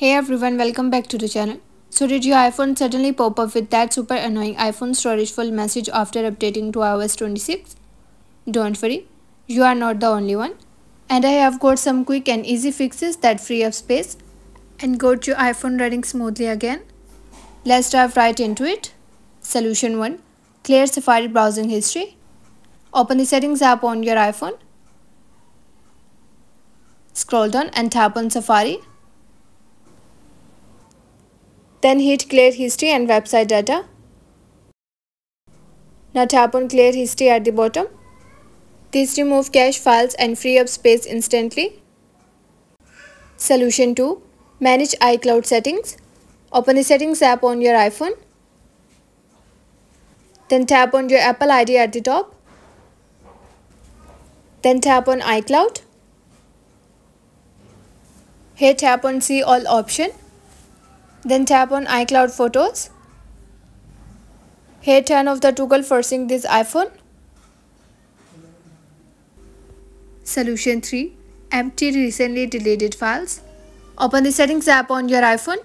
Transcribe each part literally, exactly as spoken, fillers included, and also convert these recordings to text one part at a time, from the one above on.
Hey everyone, welcome back to the channel. So did your iPhone suddenly pop up with that super annoying iPhone storage full message after updating to i O S twenty-six? Don't worry, you are not the only one. And I have got some quick and easy fixes that free up space and got your iPhone running smoothly again. Let's dive right into it. Solution one. Clear Safari browsing history. Open the settings app on your iPhone. Scroll down and tap on Safari. Then hit Clear History and Website Data. Now tap on Clear History at the bottom. This removes cache files and free up space instantly. Solution two. Manage iCloud settings. Open the settings app on your iPhone. Then tap on your Apple I D at the top. Then tap on iCloud. Here tap on See All option. Then tap on iCloud Photos. Here turn off the toggle for syncing this iPhone. Solution three. Empty recently deleted files. Open the settings app on your iPhone.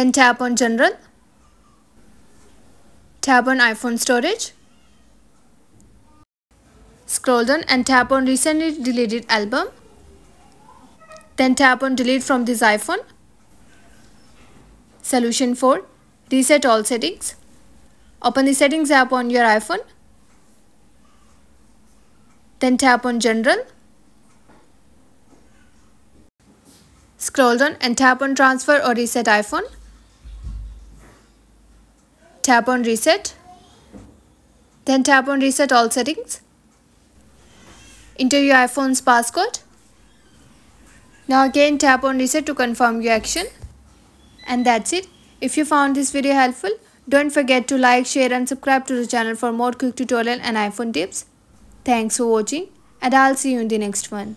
Then tap on General. Tap on iPhone Storage. Scroll down and tap on Recently Deleted Album. Then tap on Delete from this iPhone. Solution four. Reset all settings. Open the settings app on your iPhone. Then tap on General. Scroll down and tap on Transfer or Reset iPhone. Tap on Reset. Then tap on Reset all settings. Enter your iPhone's passcode. Now again tap on Reset to confirm your action. And that's it. If you found this video helpful, don't forget to like, share and subscribe to the channel for more quick tutorial and iPhone tips. Thanks for watching and I'll see you in the next one.